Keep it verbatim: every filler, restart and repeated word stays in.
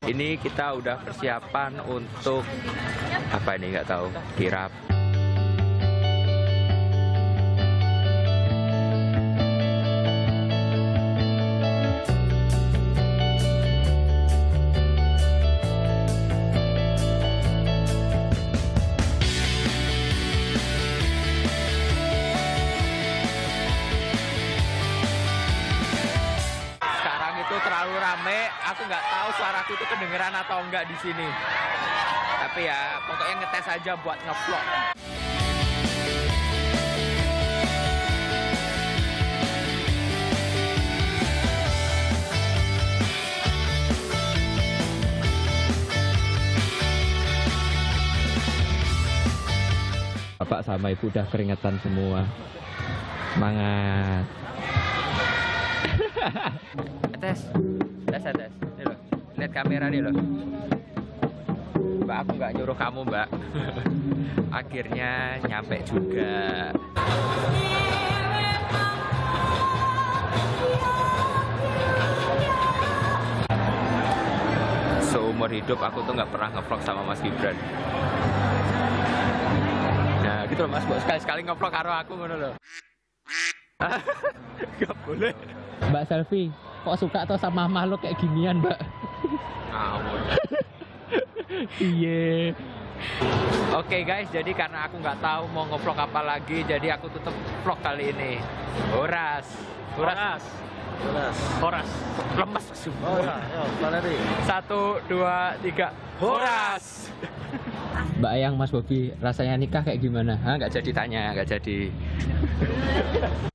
Ini kita udah persiapan untuk apa ini nggak tahu, kirap. Aku nggak tahu suaraku itu kedengeran atau enggak di sini. Tapi ya pokoknya ngetes aja buat nge-vlog. Bapak sama Ibu udah keringetan semua. Semangat. Tes. Tes, tes. Nih loh, lihat kamera nih loh. Mbak, aku nggak nyuruh kamu, Mbak. Akhirnya nyampe juga. Seumur hidup aku tuh nggak pernah nge-vlog sama Mas Gibran. Nah, gitu loh Mas, sekali-sekali nge-vlog karo aku ngono loh. Gak boleh. Mbak selfie, kok suka atau sama makhluk kayak ginian, Mbak? Iya. Oke guys, jadi karena aku nggak tahu mau nge-vlog apa lagi, jadi aku tutup vlog kali ini. Horas, horas, horas, horas. Lemes semua. Satu, dua, tiga. Horas. Mbak Ayang, Mas Bobi, rasanya nikah kayak gimana? Hah, nggak jadi tanya, nggak jadi.